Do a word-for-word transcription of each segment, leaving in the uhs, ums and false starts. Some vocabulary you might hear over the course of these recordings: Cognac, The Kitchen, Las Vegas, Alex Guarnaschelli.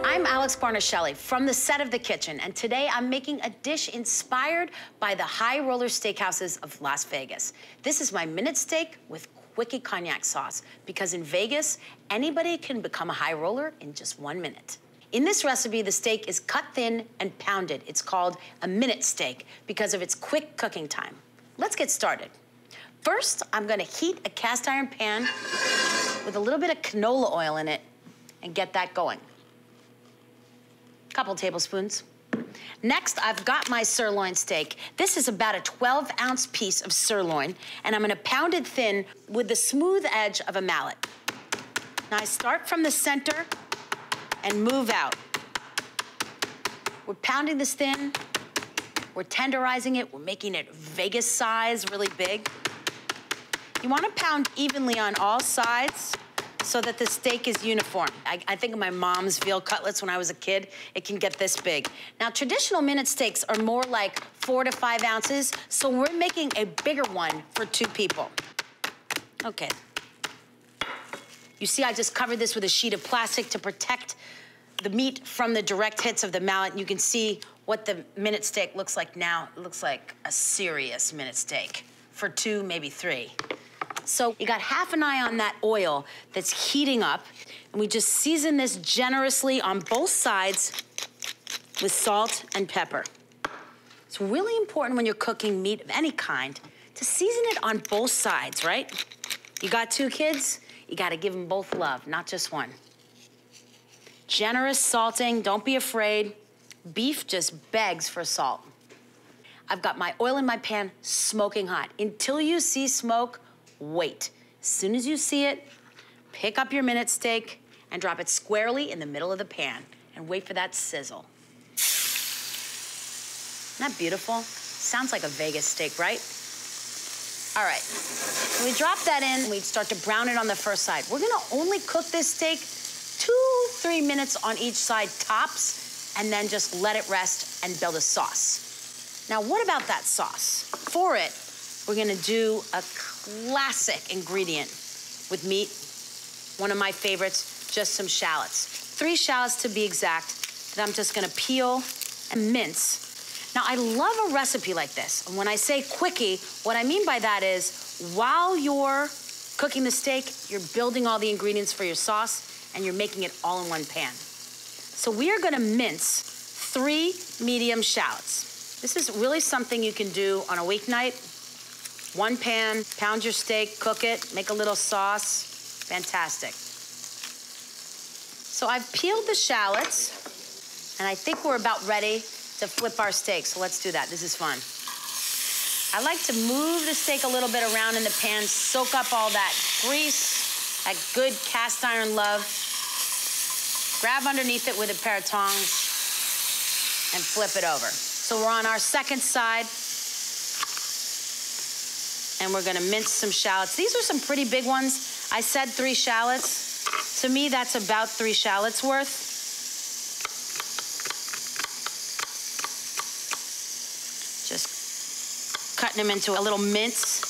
I'm Alex Guarnaschelli from the set of The Kitchen, and today I'm making a dish inspired by the high roller steakhouses of Las Vegas. This is my minute steak with quickie cognac sauce, because in Vegas, anybody can become a high roller in just one minute. In this recipe, the steak is cut thin and pounded. It's called a minute steak because of its quick cooking time. Let's get started. First, I'm gonna heat a cast iron pan with a little bit of canola oil in it and get that going. Couple tablespoons. Next, I've got my sirloin steak. This is about a twelve ounce piece of sirloin, and I'm gonna pound it thin with the smooth edge of a mallet. Now I start from the center and move out. We're pounding this thin, we're tenderizing it, we're making it Vegas size, really big. You wanna pound evenly on all sides, so that the steak is uniform. I, I think of my mom's veal cutlets when I was a kid. It can get this big. Now, traditional minute steaks are more like four to five ounces, so we're making a bigger one for two people. Okay. You see, I just covered this with a sheet of plastic to protect the meat from the direct hits of the mallet. You can see what the minute steak looks like now. It looks like a serious minute steak for two, maybe three. So you got half an eye on that oil that's heating up, and we just season this generously on both sides with salt and pepper. It's really important when you're cooking meat of any kind to season it on both sides, right? You got two kids, you gotta give them both love, not just one. Generous salting, don't be afraid. Beef just begs for salt. I've got my oil in my pan smoking hot. Until you see smoke, wait. As soon as you see it, pick up your minute steak and drop it squarely in the middle of the pan and wait for that sizzle. Isn't that beautiful? Sounds like a Vegas steak, right? All right, we drop that in and we start to brown it on the first side. We're gonna only cook this steak two, three minutes on each side tops, and then just let it rest and build a sauce. Now, what about that sauce? For it, we're gonna do a classic ingredient with meat, one of my favorites, just some shallots. Three shallots to be exact, that I'm just gonna peel and mince. Now, I love a recipe like this. And when I say quickie, what I mean by that is while you're cooking the steak, you're building all the ingredients for your sauce and you're making it all in one pan. So we are gonna mince three medium shallots. This is really something you can do on a weeknight. One pan, pound your steak, cook it, make a little sauce. Fantastic. So I've peeled the shallots, and I think we're about ready to flip our steak, so let's do that. This is fun. I like to move the steak a little bit around in the pan, soak up all that grease, that good cast iron love. Grab underneath it with a pair of tongs and flip it over. So we're on our second side. And we're gonna mince some shallots. These are some pretty big ones. I said three shallots. To me, that's about three shallots worth. Just cutting them into a little mince.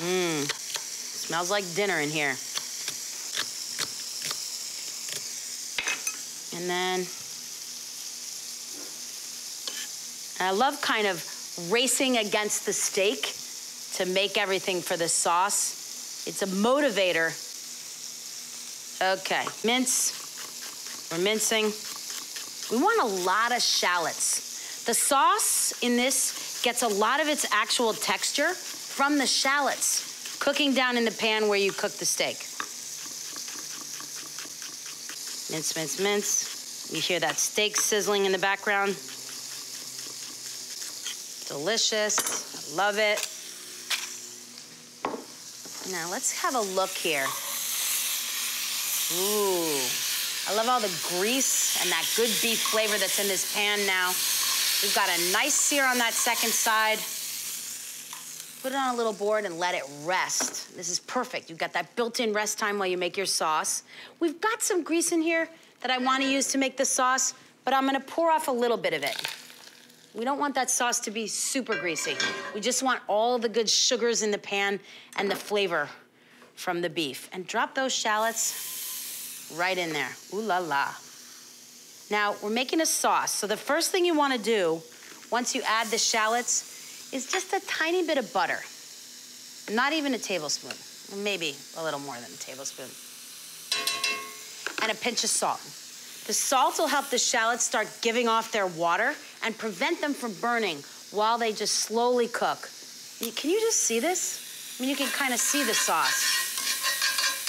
Mmm, smells like dinner in here. And then, I love kind of racing against the steak to make everything for the sauce. It's a motivator. Okay, mince. We're mincing. We want a lot of shallots. The sauce in this gets a lot of its actual texture from the shallots cooking down in the pan where you cook the steak. Mince, mince, mince. You hear that steak sizzling in the background. Delicious, I love it. Now let's have a look here. Ooh, I love all the grease and that good beef flavor that's in this pan now. We've got a nice sear on that second side. Put it on a little board and let it rest. This is perfect. You've got that built-in rest time while you make your sauce. We've got some grease in here that I wanna use to make the sauce, but I'm gonna pour off a little bit of it. We don't want that sauce to be super greasy. We just want all the good sugars in the pan and the flavor from the beef. And drop those shallots right in there. Ooh la la. Now, we're making a sauce. So the first thing you wanna do, once you add the shallots, is just a tiny bit of butter. Not even a tablespoon. Maybe a little more than a tablespoon. And a pinch of salt. The salt will help the shallots start giving off their water and prevent them from burning while they just slowly cook. Can you just see this? I mean, you can kind of see the sauce.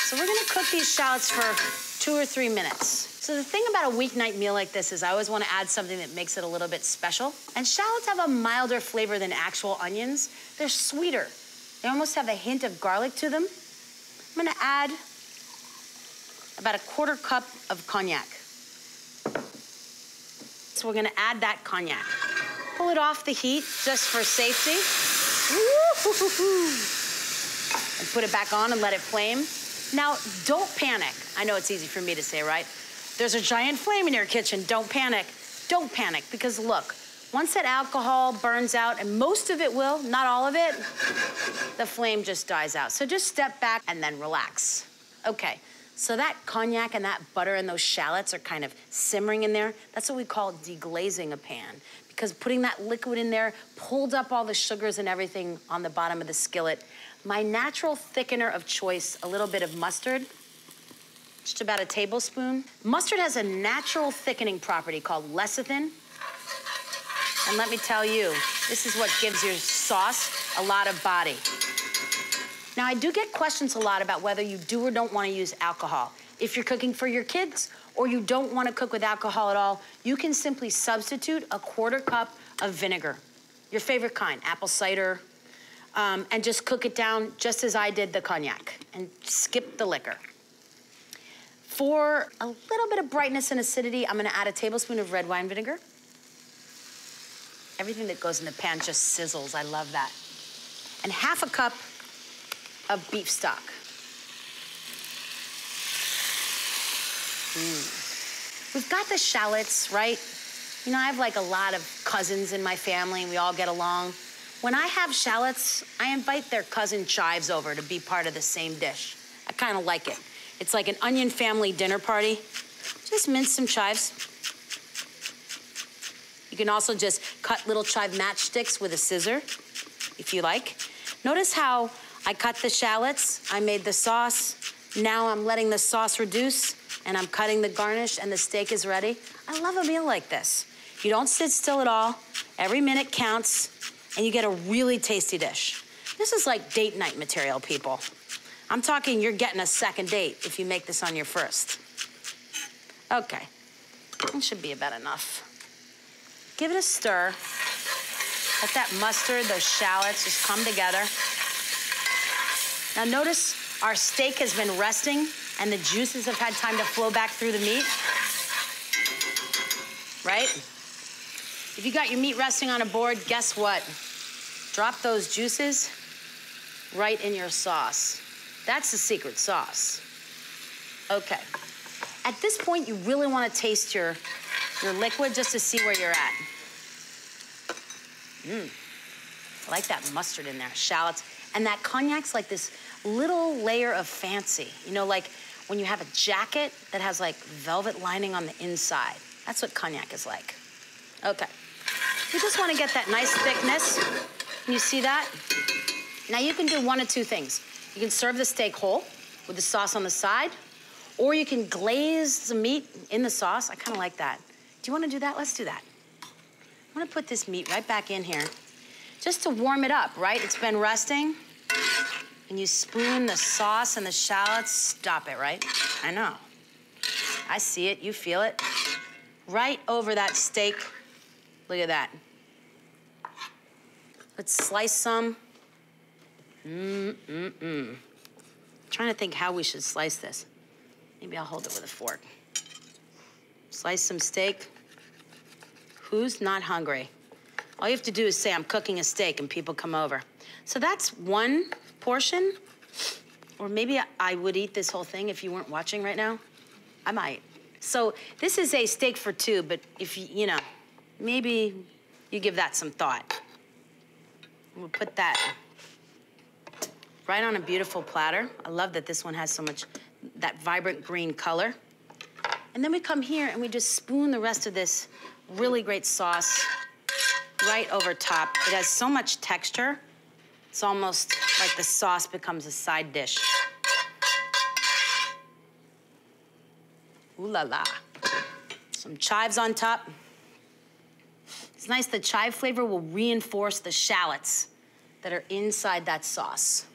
So we're gonna cook these shallots for two or three minutes. So the thing about a weeknight meal like this is I always wanna add something that makes it a little bit special. And shallots have a milder flavor than actual onions. They're sweeter. They almost have a hint of garlic to them. I'm gonna add about a quarter cup of cognac. So we're gonna add that cognac. Pull it off the heat just for safety. Woo-hoo-hoo-hoo. And put it back on and let it flame. Now, don't panic. I know it's easy for me to say, right? There's a giant flame in your kitchen, don't panic. Don't panic, because look, once that alcohol burns out, and most of it will, not all of it, the flame just dies out. So just step back and then relax. Okay, so that cognac and that butter and those shallots are kind of simmering in there. That's what we call deglazing a pan, because putting that liquid in there pulled up all the sugars and everything on the bottom of the skillet. My natural thickener of choice, a little bit of mustard, just about a tablespoon. Mustard has a natural thickening property called lecithin. And let me tell you, this is what gives your sauce a lot of body. Now, I do get questions a lot about whether you do or don't want to use alcohol. If you're cooking for your kids or you don't want to cook with alcohol at all, you can simply substitute a quarter cup of vinegar, your favorite kind, apple cider, um, and just cook it down just as I did the cognac and skip the liquor. For a little bit of brightness and acidity, I'm gonna add a tablespoon of red wine vinegar. Everything that goes in the pan just sizzles, I love that. And half a cup of beef stock. Mm. We've got the shallots, right? You know, I have like a lot of cousins in my family and we all get along. When I have shallots, I invite their cousin chives over to be part of the same dish. I kind of like it. It's like an onion family dinner party. Just mince some chives. You can also just cut little chive matchsticks with a scissor, if you like. Notice how I cut the shallots, I made the sauce, now I'm letting the sauce reduce, and I'm cutting the garnish, and the steak is ready. I love a meal like this. You don't sit still at all, every minute counts, and you get a really tasty dish. This is like date night material, people. I'm talking you're getting a second date if you make this on your first. Okay, that should be about enough. Give it a stir. Let that mustard, those shallots just come together. Now notice our steak has been resting and the juices have had time to flow back through the meat, right? If you got your meat resting on a board, guess what? Drop those juices right in your sauce. That's the secret sauce. Okay. At this point, you really want to taste your, your liquid just to see where you're at. Mmm. I like that mustard in there, shallots. And that cognac's like this little layer of fancy. You know, like when you have a jacket that has like velvet lining on the inside. That's what cognac is like. Okay. You just want to get that nice thickness. You see that? Now you can do one of two things. You can serve the steak whole with the sauce on the side, or you can glaze the meat in the sauce. I kind of like that. Do you want to do that? Let's do that. I'm gonna put this meat right back in here just to warm it up, right? It's been resting. And you spoon the sauce and the shallots. Stop it, right? I know. I see it, you feel it. Right over that steak. Look at that. Let's slice some. Mm-mm-mm. Trying to think how we should slice this. Maybe I'll hold it with a fork. Slice some steak. Who's not hungry? All you have to do is say, I'm cooking a steak, and people come over. So that's one portion, or maybe I would eat this whole thing if you weren't watching right now. I might. So this is a steak for two, but if you, you know, maybe you give that some thought. We'll put that right on a beautiful platter. I love that this one has so much, that vibrant green color. And then we come here and we just spoon the rest of this really great sauce right over top. It has so much texture. It's almost like the sauce becomes a side dish. Ooh la la. Some chives on top. It's nice, the chive flavor will reinforce the shallots that are inside that sauce.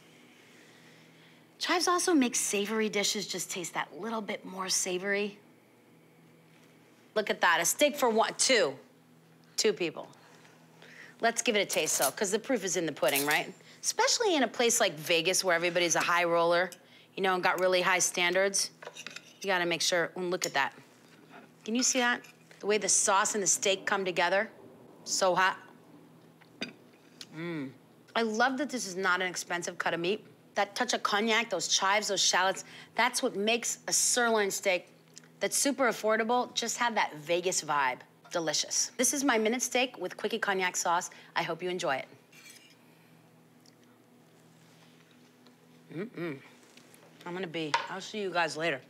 Chives also make savory dishes just taste that little bit more savory. Look at that, a steak for one, two. Two people. Let's give it a taste though, because the proof is in the pudding, right? Especially in a place like Vegas where everybody's a high roller, you know, and got really high standards. You gotta make sure, and look at that. Can you see that? The way the sauce and the steak come together. So hot. Mmm. I love that this is not an expensive cut of meat. That touch of cognac, those chives, those shallots, that's what makes a sirloin steak that's super affordable, just have that Vegas vibe. Delicious. This is my minute steak with quickie cognac sauce. I hope you enjoy it. Mm-mm. I'm gonna be, I'll see you guys later.